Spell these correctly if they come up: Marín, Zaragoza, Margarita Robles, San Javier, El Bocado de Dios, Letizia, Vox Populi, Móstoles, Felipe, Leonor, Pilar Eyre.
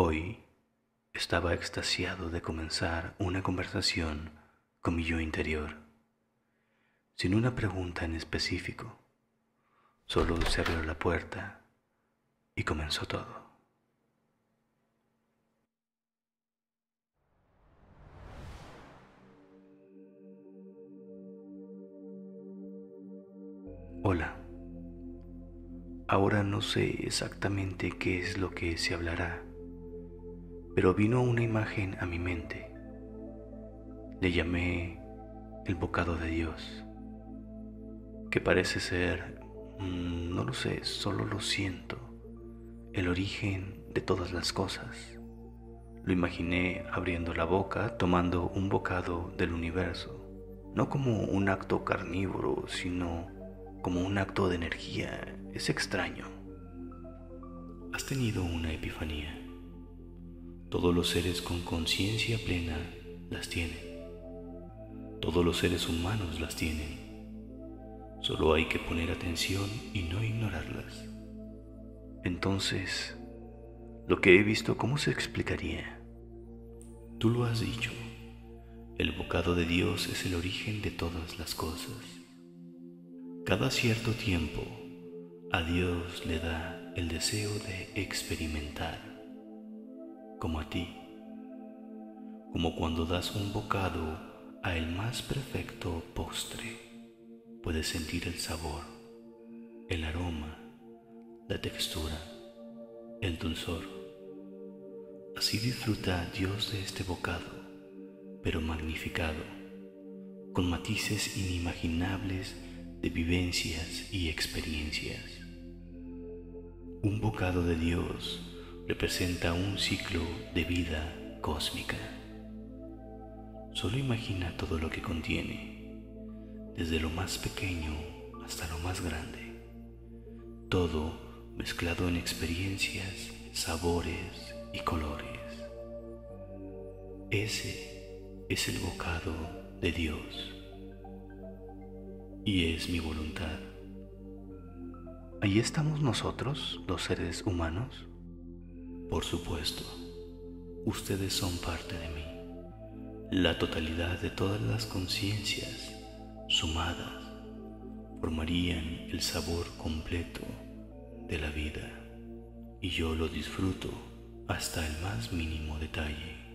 Hoy estaba extasiado de comenzar una conversación con mi yo interior, sin una pregunta en específico. Solo se abrió la puerta y comenzó todo. Hola. Ahora no sé exactamente qué es lo que se hablará, pero vino una imagen a mi mente. Le llamé el bocado de Dios, que parece ser, no lo sé, solo lo siento, el origen de todas las cosas. Lo imaginé abriendo la boca, tomando un bocado del universo, no como un acto carnívoro, sino como un acto de energía. Es extraño. Has tenido una epifanía. Todos los seres con conciencia plena las tienen. Todos los seres humanos las tienen. Solo hay que poner atención y no ignorarlas. Entonces, lo que he visto, ¿cómo se explicaría? Tú lo has dicho. El bocado de Dios es el origen de todas las cosas. Cada cierto tiempo, a Dios le da el deseo de experimentar, como a ti, como cuando das un bocado a el más perfecto postre. Puedes sentir el sabor, el aroma, la textura, el dulzor. Así disfruta Dios de este bocado, pero magnificado, con matices inimaginables de vivencias y experiencias. Un bocado de Dios representa un ciclo de vida cósmica. Solo imagina todo lo que contiene, desde lo más pequeño hasta lo más grande, todo mezclado en experiencias, sabores y colores. Ese es el bocado de Dios. Y es mi voluntad. ¿Ahí estamos nosotros, los seres humanos? Por supuesto, ustedes son parte de mí. La totalidad de todas las conciencias sumadas formarían el sabor completo de la vida. Y yo lo disfruto hasta el más mínimo detalle.